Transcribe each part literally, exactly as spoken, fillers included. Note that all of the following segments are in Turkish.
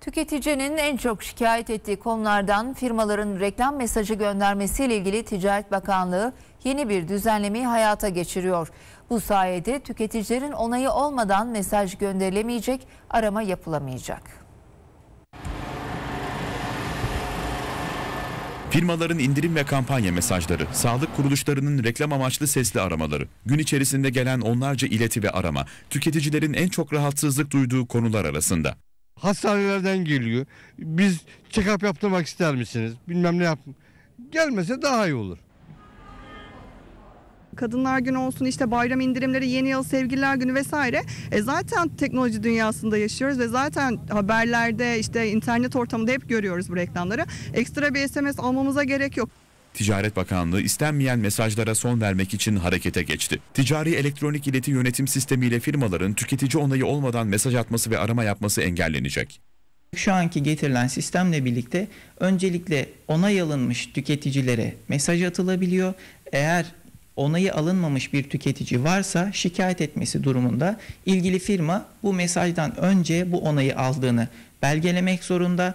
Tüketicinin en çok şikayet ettiği konulardan firmaların reklam mesajı göndermesiyle ilgili Ticaret Bakanlığı yeni bir düzenlemeyi hayata geçiriyor. Bu sayede tüketicilerin onayı olmadan mesaj gönderilemeyecek, arama yapılamayacak. Firmaların indirim ve kampanya mesajları, sağlık kuruluşlarının reklam amaçlı sesli aramaları, gün içerisinde gelen onlarca ileti ve arama, tüketicilerin en çok rahatsızlık duyduğu konular arasında. Hastanelerden geliyor. Biz check-up yaptırmak ister misiniz? Bilmem ne yap. Gelmese daha iyi olur. Kadınlar günü olsun, işte bayram indirimleri, yeni yıl, sevgililer günü vesaire. E zaten teknoloji dünyasında yaşıyoruz ve zaten haberlerde, işte internet ortamında hep görüyoruz bu reklamları. Ekstra bir S M S almamıza gerek yok. Ticaret Bakanlığı istenmeyen mesajlara son vermek için harekete geçti. Ticari Elektronik İleti Yönetim Sistemi ile firmaların tüketici onayı olmadan mesaj atması ve arama yapması engellenecek. Şu anki getirilen sistemle birlikte öncelikle onay alınmış tüketicilere mesaj atılabiliyor. Eğer onayı alınmamış bir tüketici varsa şikayet etmesi durumunda ilgili firma bu mesajdan önce bu onayı aldığını belgelemek zorunda.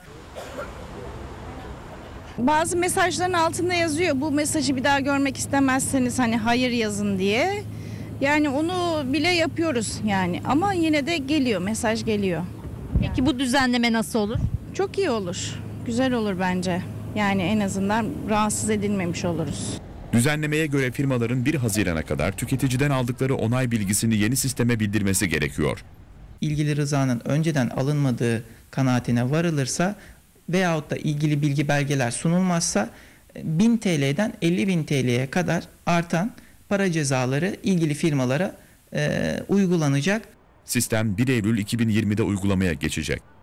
Bazı mesajların altında yazıyor, bu mesajı bir daha görmek istemezseniz hani hayır yazın diye. Yani onu bile yapıyoruz yani, ama yine de geliyor, mesaj geliyor. Peki bu düzenleme nasıl olur? Çok iyi olur, güzel olur bence. Yani en azından rahatsız edilmemiş oluruz. Düzenlemeye göre firmaların bir Haziran'a kadar tüketiciden aldıkları onay bilgisini yeni sisteme bildirmesi gerekiyor. İlgili rızanın önceden alınmadığı kanaatine varılırsa veyahut da ilgili bilgi belgeler sunulmazsa bin TL'den elli bin TL'ye kadar artan para cezaları ilgili firmalara e, uygulanacak. Sistem bir Eylül iki bin yirmi'de uygulamaya geçecek.